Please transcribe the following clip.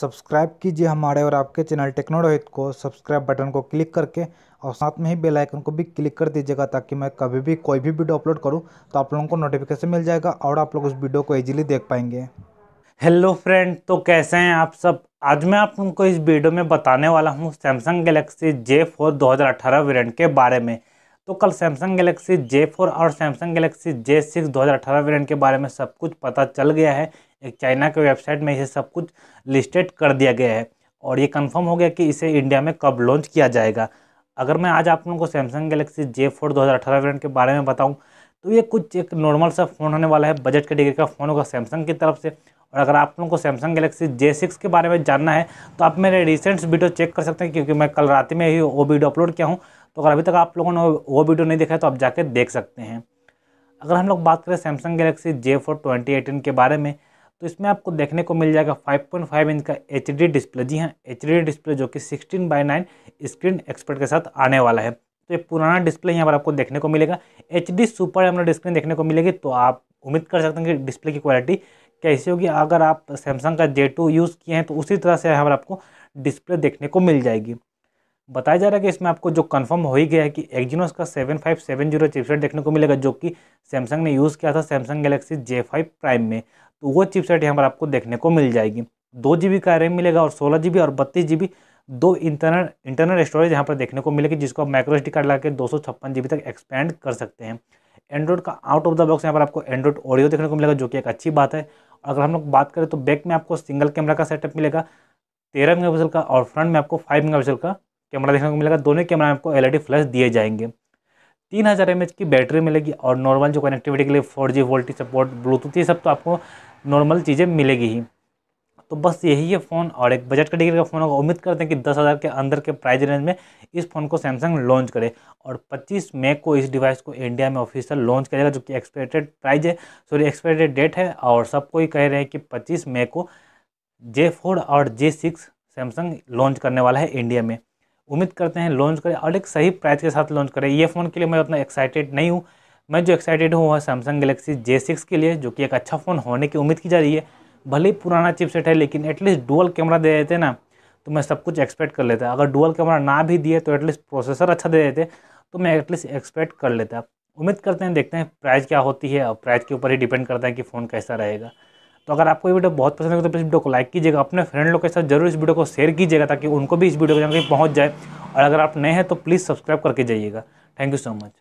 Subscribe कीजिए हमारे और आपके चैनल टेक्नो रोहित को। सब्सक्राइब बटन को क्लिक करके और साथ में ही बेल आइकन को भी क्लिक कर दीजिएगा, ताकि मैं कभी भी कोई भी वीडियो अपलोड करूं तो आप लोगों को नोटिफिकेशन मिल जाएगा और आप लोग उस वीडियो को इजीली देख पाएंगे। हेलो फ्रेंड, तो कैसे हैं आप सब। आज मैं आप उनको इस वीडियो में बताने वाला हूँ सैमसंग गैलेक्सी J4 2018 वेरिएंट के बारे में। तो कल सैमसंग गैलेक्सी J4 और सैमसंग गैलेक्सी J6 2018 वेरिएंट के बारे में सब कुछ पता चल गया है। एक चाइना के वेबसाइट में इसे सब कुछ लिस्टेड कर दिया गया है और ये कंफर्म हो गया कि इसे इंडिया में कब लॉन्च किया जाएगा। अगर मैं आज आप लोगों को सैमसंग गैलेक्सी J4 2018 वेरिएंट के बारे में बताऊं तो ये कुछ एक नॉर्मल सा फ़ोन होने वाला है, बजट कैटेगरी का फ़ोन होगा सैमसंग की तरफ से। और अगर आप लोगों को सैमसंग गैलेक्सी J6 के बारे में जानना है तो आप मेरे रिसेंट वीडियो चेक कर सकते हैं, क्योंकि मैं कल रात में ही वो वीडियो अपलोड किया हूँ। तो अगर अभी तक आप लोगों ने वो वीडियो नहीं देखा है तो आप जाके देख सकते हैं। अगर हम लोग बात करें सैमसंग गैलेक्सी J4 2018 के बारे में, तो इसमें आपको देखने को मिल जाएगा 5.5 इंच का HD डिस्प्ले। जी हाँ, HD डिस्प्ले, जो कि 16:9 स्क्रीन एक्सपर्ट के साथ आने वाला है। तो ये पुराना डिस्प्ले यहाँ पर आपको देखने को मिलेगा। HD सुपर एमोलेड स्क्रीन देखने को मिलेगी, तो आप उम्मीद कर सकते हैं कि डिस्प्ले की क्वालिटी कैसी होगी। अगर आप सैमसंग का J2 यूज़ किए हैं तो उसी तरह से यहाँ पर आपको डिस्प्ले देखने को मिल जाएगी। बताया जा रहा है कि इसमें आपको जो कंफर्म हो ही गया है कि एक्जिनोस का 7570 चिपसेट देखने को मिलेगा, जो कि सैमसंग ने यूज़ किया था सैमसंग गैलेक्सी J5 प्राइम में। तो वो चिपसेट यहाँ पर आपको देखने को मिल जाएगी। 2 GB का रैम मिलेगा और 16 GB और 32 GB दो इंटरनल स्टोरेज यहाँ पर देखने को मिलेगी, जिसको आप माइक्रो एसडी कार्ड लाके 256 GB तक एक्सपेंड कर सकते हैं। एंड्रॉइड का आउट ऑफ द बॉक्स यहाँ पर आपको एंड्रॉइड ऑडियो देखने को मिलेगा, जो कि एक अच्छी बात है। अगर हम लोग बात करें तो बैक में आपको सिंगल कैमरा का सेटअप मिलेगा 13 MP का, और फ्रंट में आपको 5 MP का कैमरा देखने को मिलेगा। दोनों कैमरा में आपको LED फ्लैश दिए जाएंगे। 3000 mAh की बैटरी मिलेगी और नॉर्मल जो कनेक्टिविटी के लिए 4G वोल्टेज सपोर्ट, ब्लूटूथ, ये सब तो आपको नॉर्मल चीज़ें मिलेगी ही। तो बस यही है फ़ोन और एक बजट कैटेगरी का फ़ोन होगा। उम्मीद करते हैं कि 10,000 के अंदर के प्राइस रेंज में इस फ़ोन को सैमसंग लॉन्च करे और 25 मई को इस डिवाइस को इंडिया में ऑफिशियल लॉन्च करेगा, जो कि एक्सपेक्टेड डेट है। और सबको ही कह रहे हैं कि 25 मई को J4 और J6 सैमसंग लॉन्च करने वाला है इंडिया में। उम्मीद करते हैं लॉन्च करें और एक सही प्राइस के साथ लॉन्च करें। ये फ़ोन के लिए मैं उतना एक्साइटेड नहीं हूँ। मैं जो एक्साइटेड हूँ वह सैमसंग गैलेक्सी J6 के लिए, जो कि एक अच्छा फ़ोन होने की उम्मीद की जा रही है। भले ही पुराना चिपसेट है, लेकिन एटलीस्ट डुअल कैमरा दे देते ना तो मैं सब कुछ एक्सपेक्ट कर लेता। अगर डुअल कैमरा ना भी दिए तो एटलीस्ट प्रोसेसर अच्छा दे देते तो मैं एटलीस्ट एक्सपेक्ट कर लेता। उम्मीद करते हैं, देखते हैं प्राइस क्या होती है, और प्राइस के ऊपर ही डिपेंड करता है कि फ़ोन कैसा रहेगा। तो अगर आपको ये वीडियो बहुत पसंद है तो प्लीज़ वीडियो को लाइक कीजिएगा, अपने फ्रेंड लोग के साथ जरूर इस वीडियो को शेयर कीजिएगा, ताकि उनको भी इस वीडियो के जानकारी पहुँच जाए। और अगर आप नए हैं तो प्लीज़ सब्सक्राइब करके जाइएगा। Thank you so much.